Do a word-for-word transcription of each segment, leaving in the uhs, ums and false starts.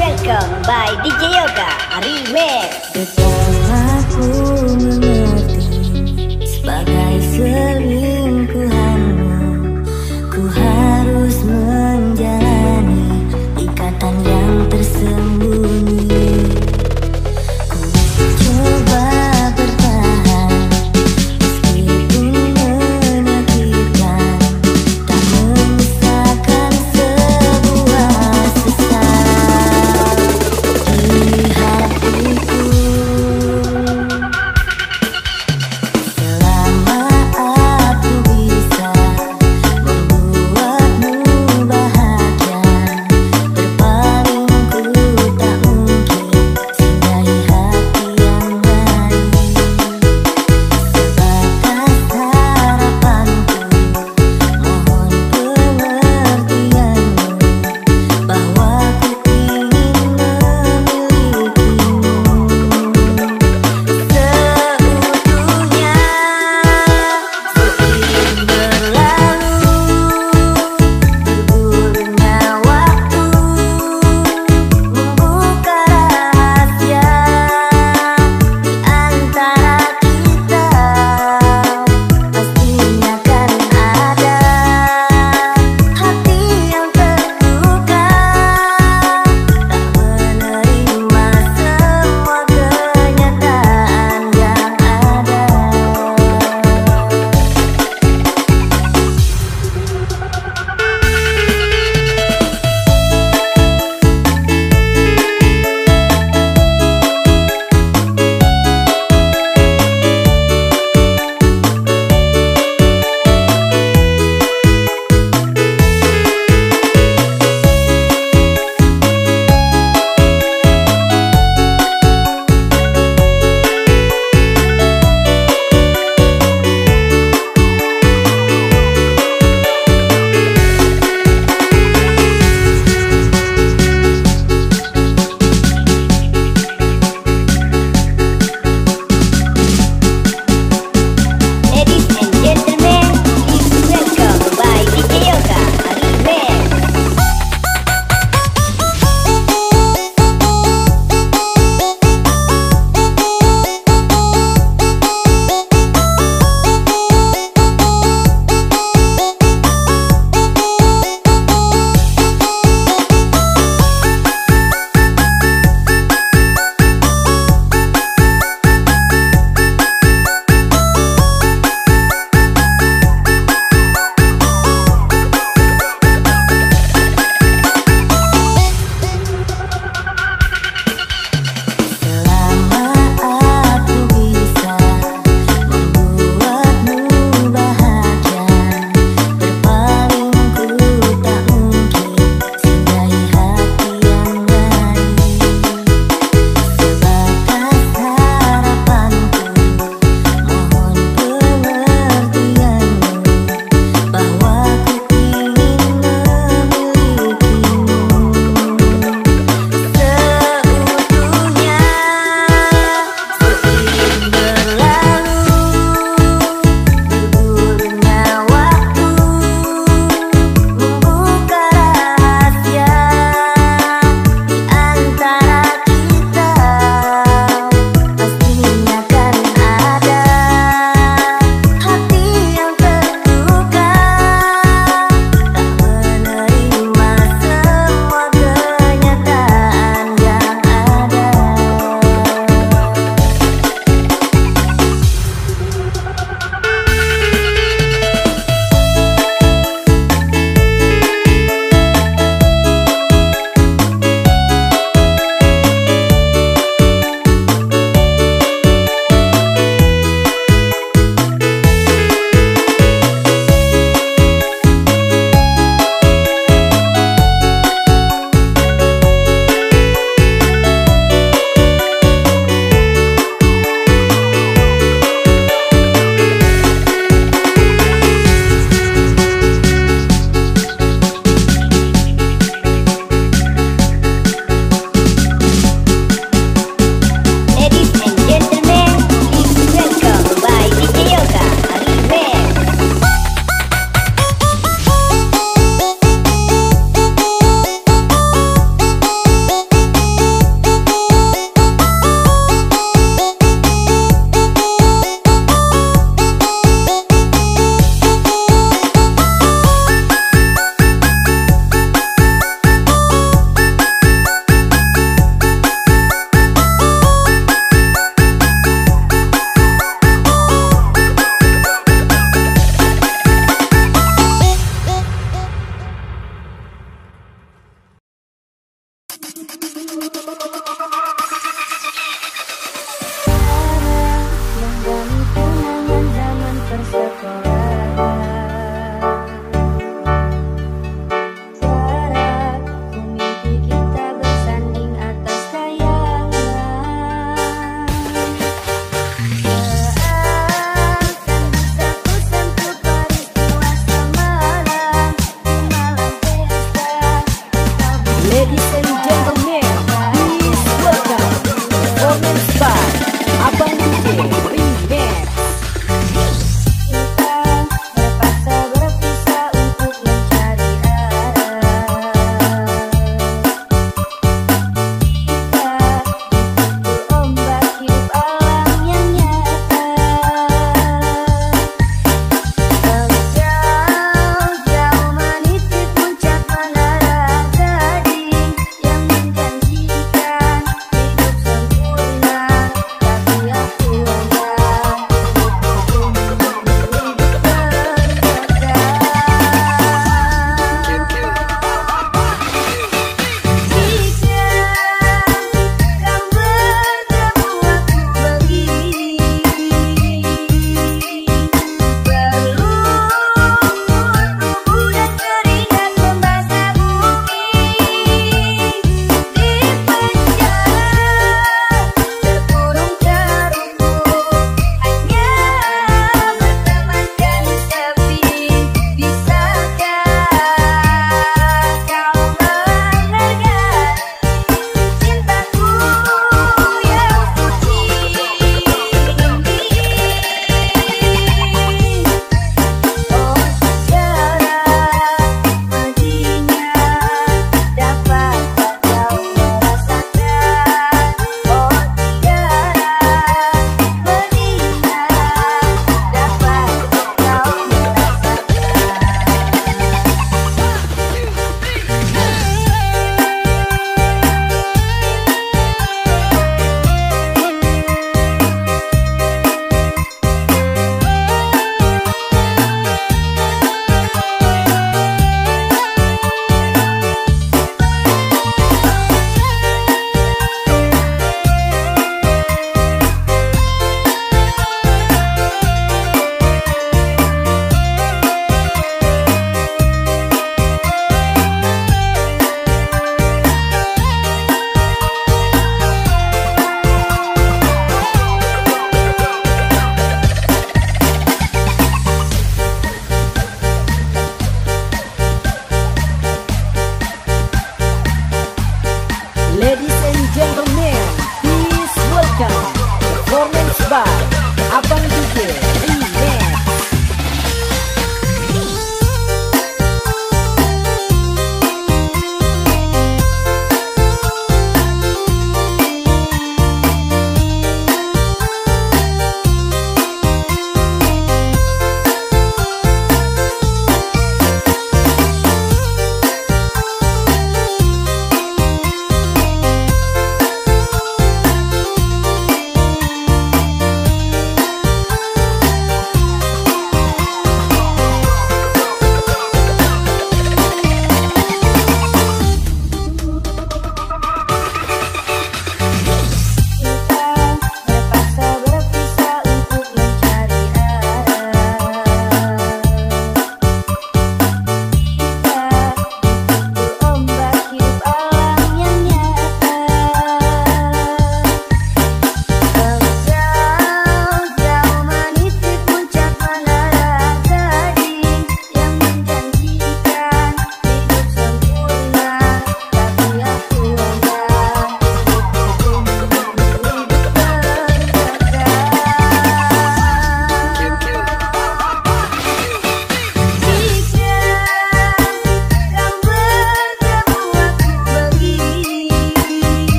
Welcome by D J YOGA Remix. Betapa aku mengerti sebagai selingkuhanmu, ku harus menjalani ikatan yang tersembunyi. Thank you.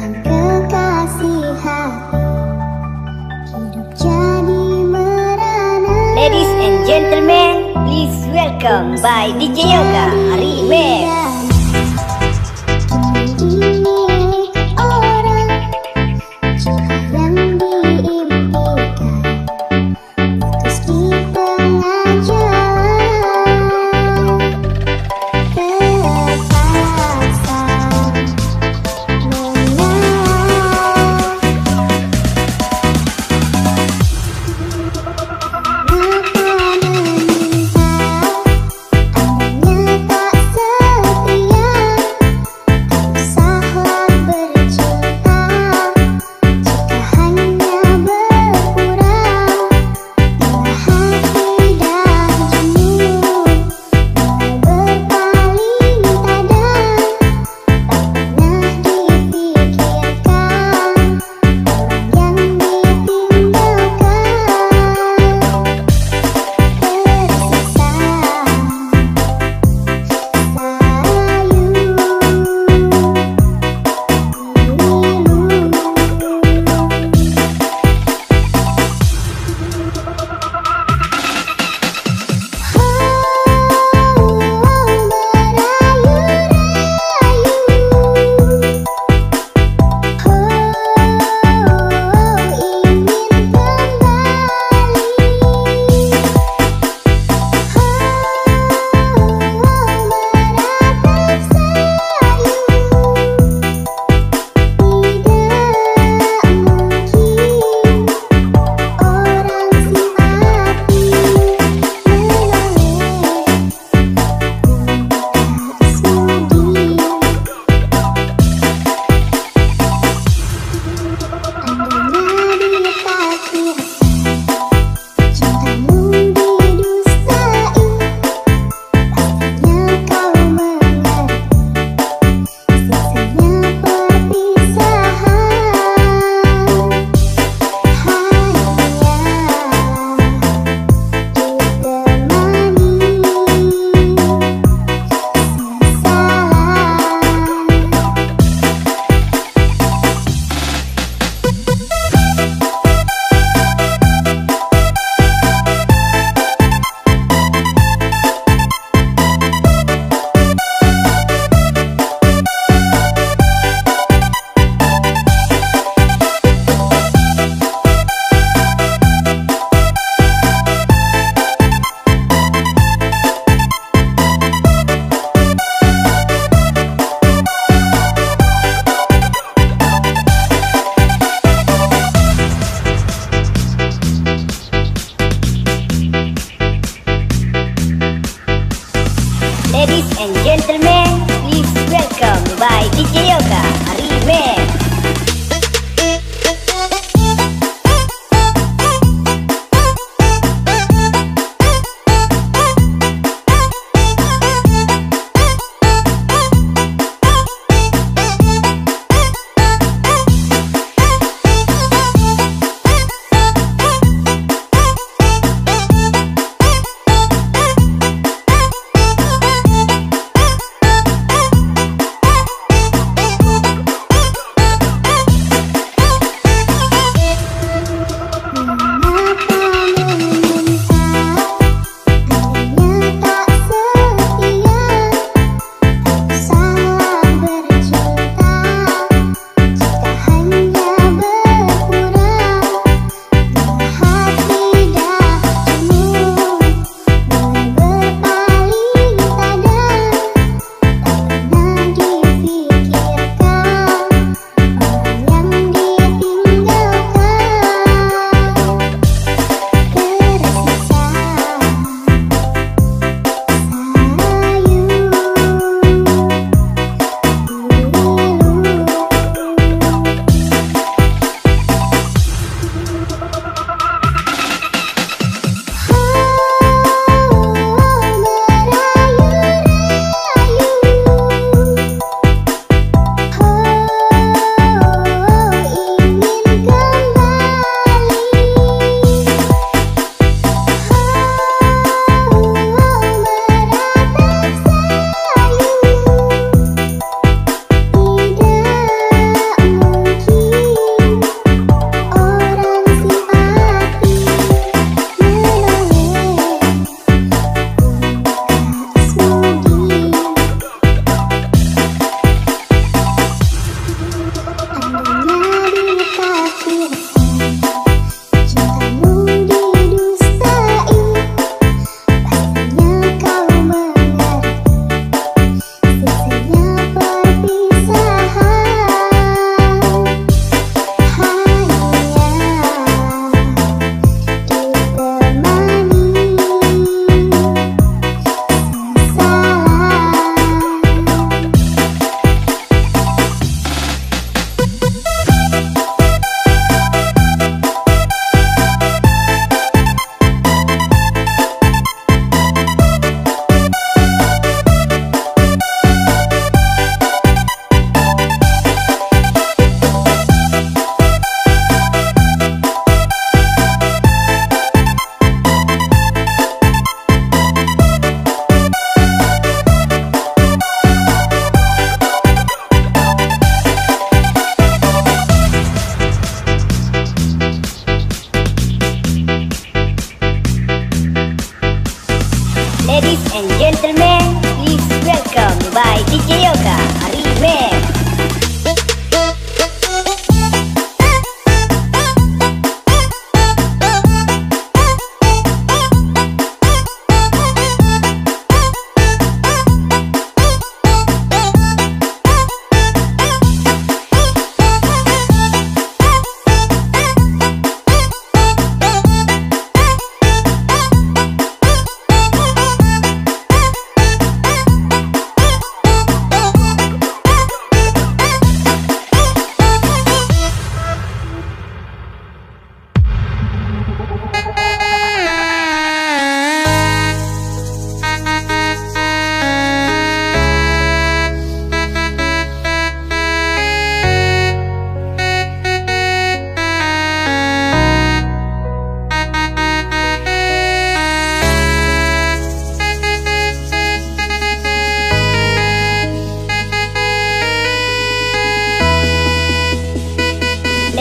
Ladies and gentlemen, please welcome by D J Yoga Remix. Thank you.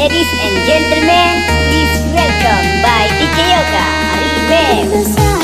Ladies and gentlemen, please welcome by D J YOGA Arifem.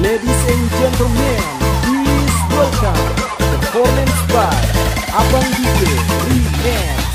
Ladies and gentlemen, please welcome the performance by Abang D J Remix.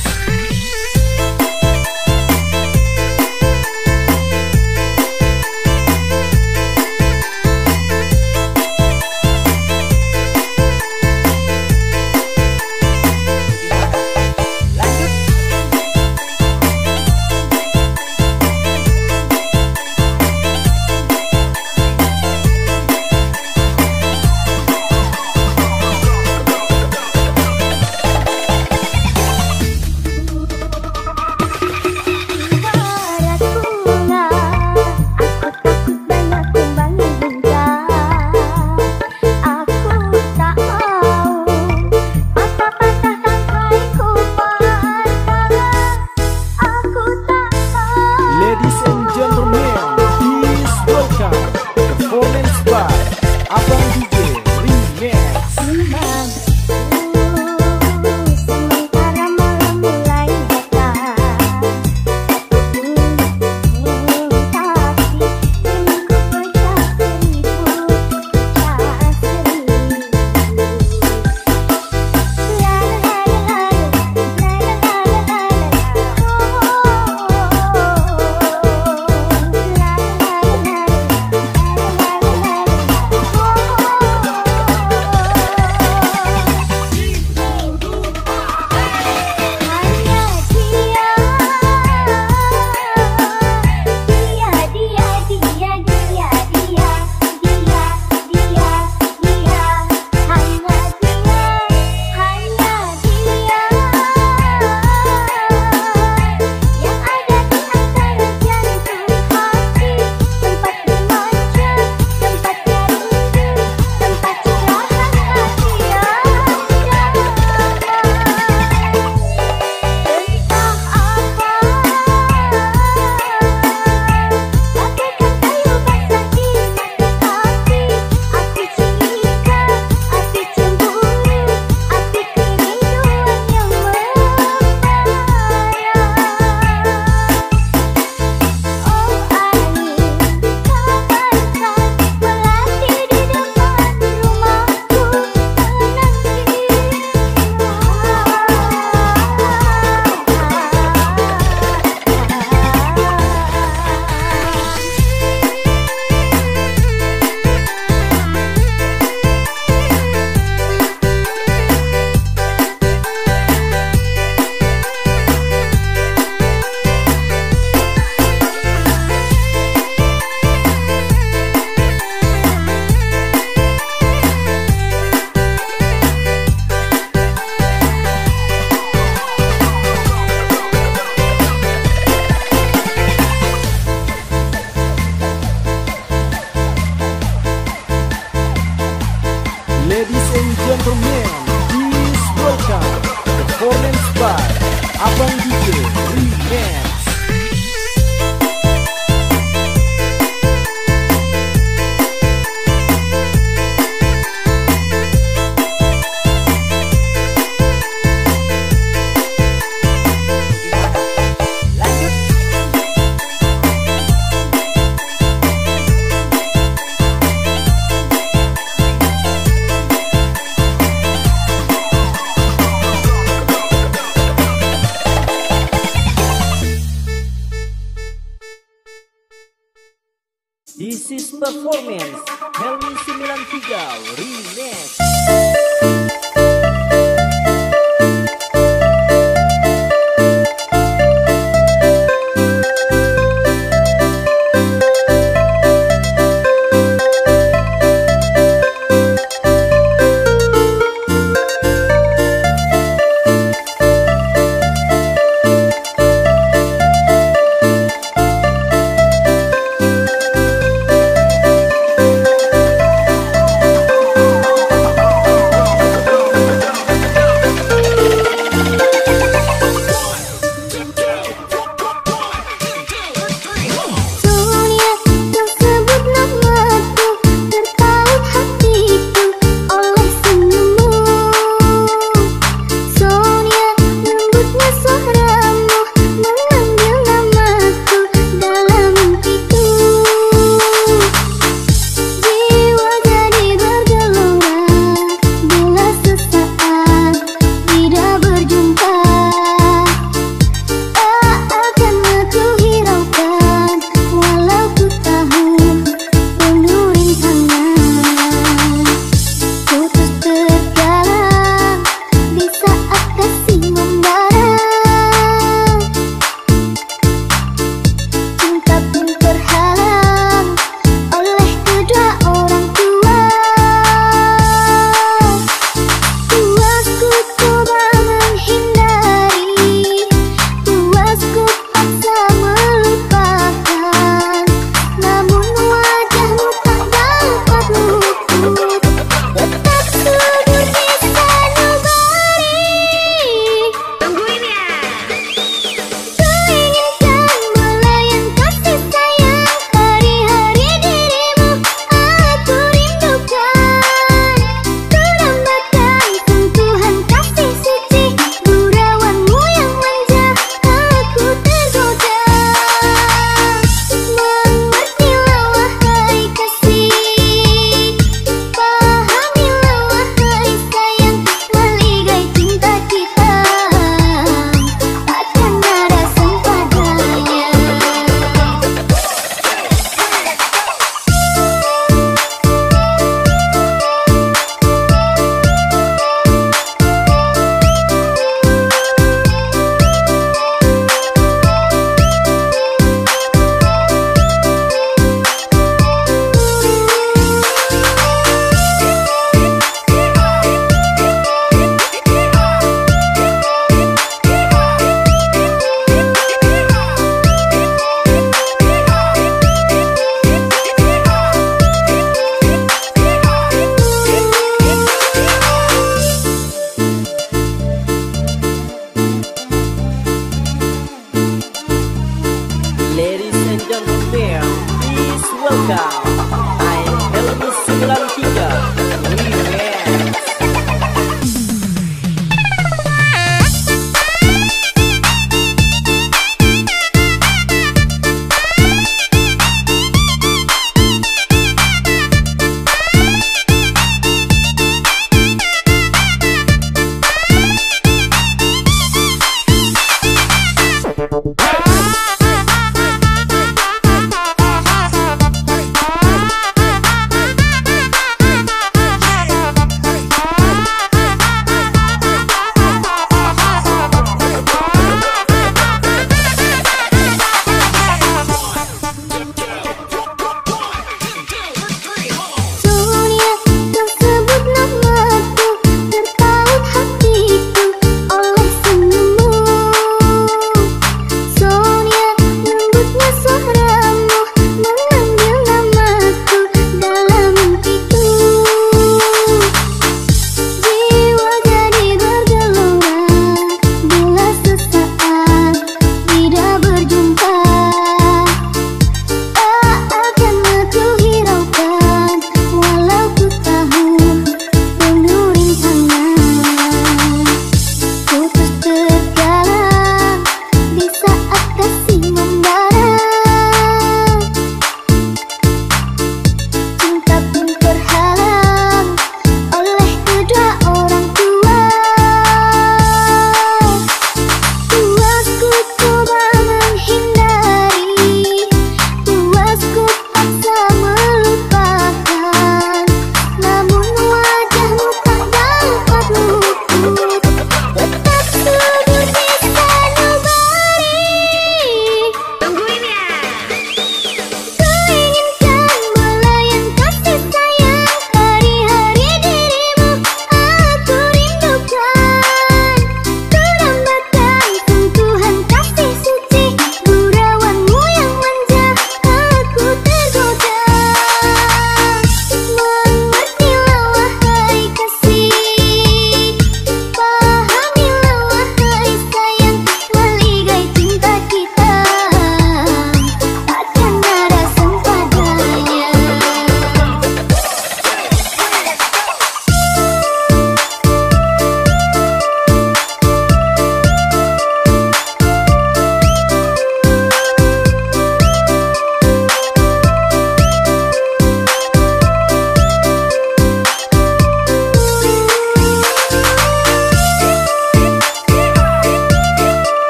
Performance Helmi sembilan tiga Remix.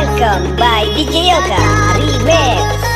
Welcome by D J YOGA Remix. Nah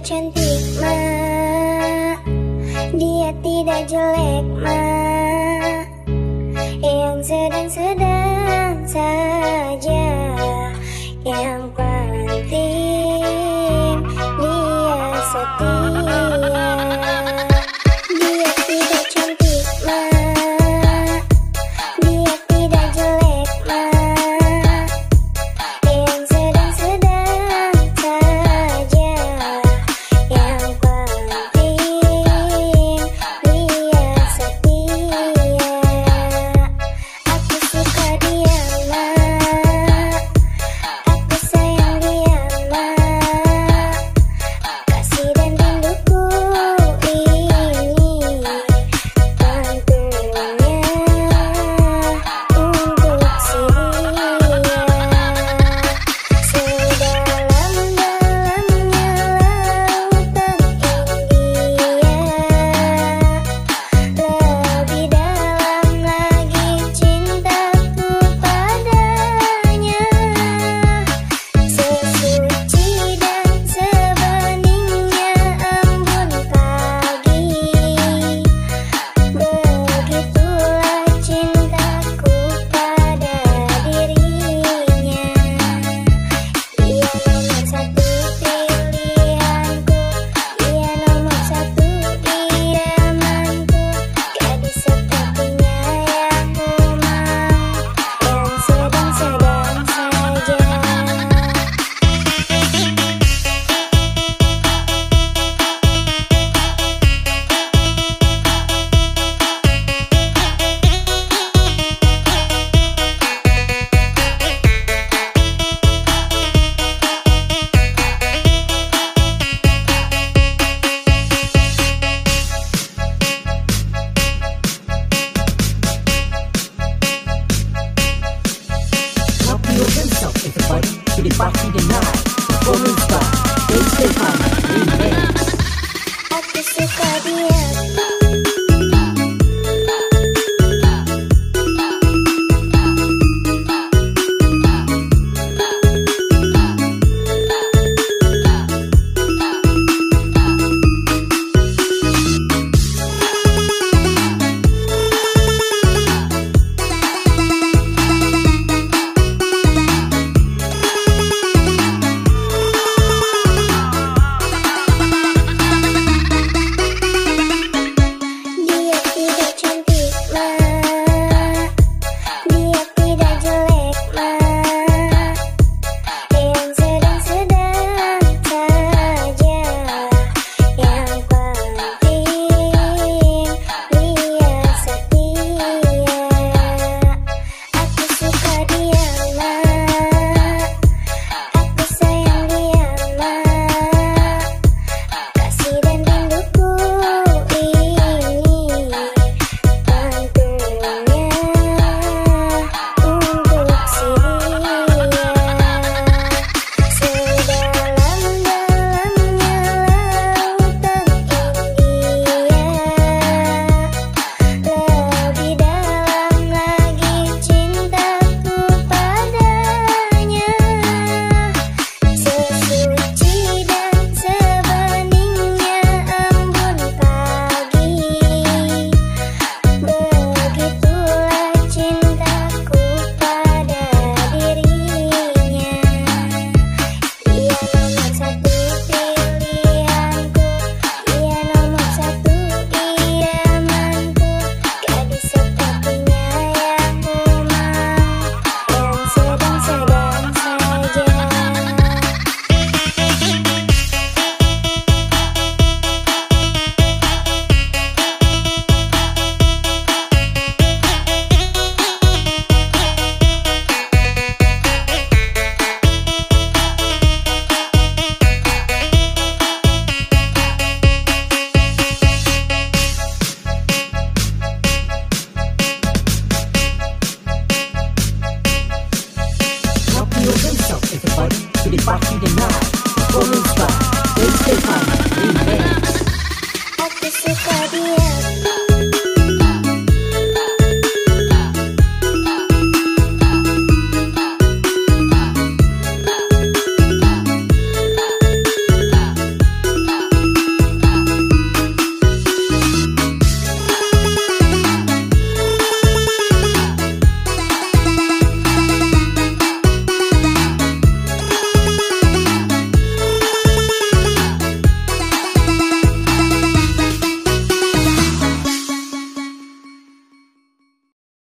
cantik mak, dia tidak jelek mak, yang sedang-sedang saja.